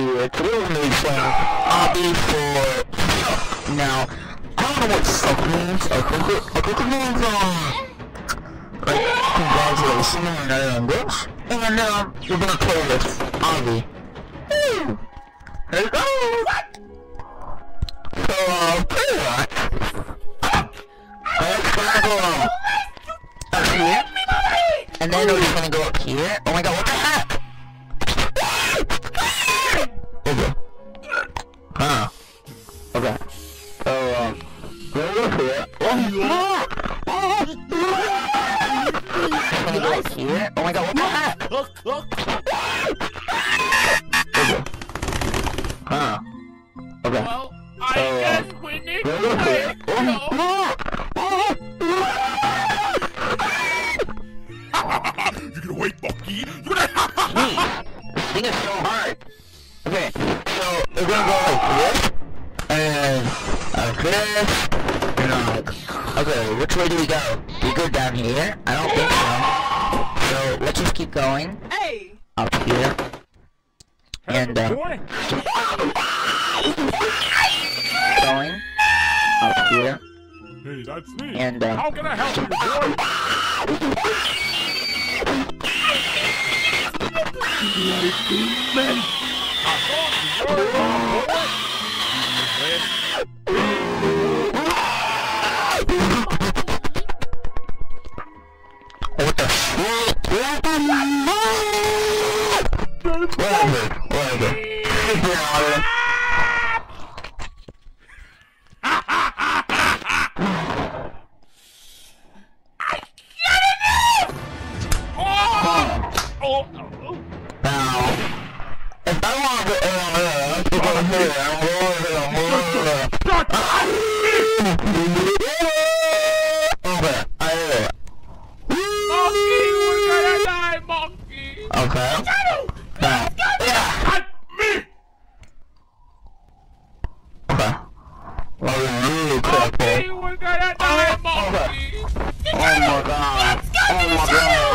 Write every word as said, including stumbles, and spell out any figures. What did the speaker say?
to a thrill raid from Obby for now. I don't know what suck means. A cook means um like congratulations in another language. And now we're gonna play with Obby. Hey, there you go. So uh pretty much I'm gonna go um up here. And then we're just gonna go up here. Oh my god, what the heck? Ah, okay. So, um, let me go here. Oh, yeah! I'm gonna go here. Oh my god, what the heck? Look, look! Okay. Ah, okay. Well, I so, guess um, we need to go here. Oh, yeah! You're gonna wait, Bucky! You're gonna ha! This thing is so hard! Okay, so we're gonna go like this, and like this, and like, okay, which way do we go? Do we go down here? I don't think so. So let's just keep going. Hey! Up here. And uh going up here. Hey, that's me. And uh how can I help you? What the shit? Whatever, whatever. I get it! Oh! Oh! Now, if I want to uh, people oh, here, I'm going to go. Okay. Now, yeah. Me. Okay. Well, we're really careful. Okay, we're gonna die, Monkey. Oh my god. Oh my god.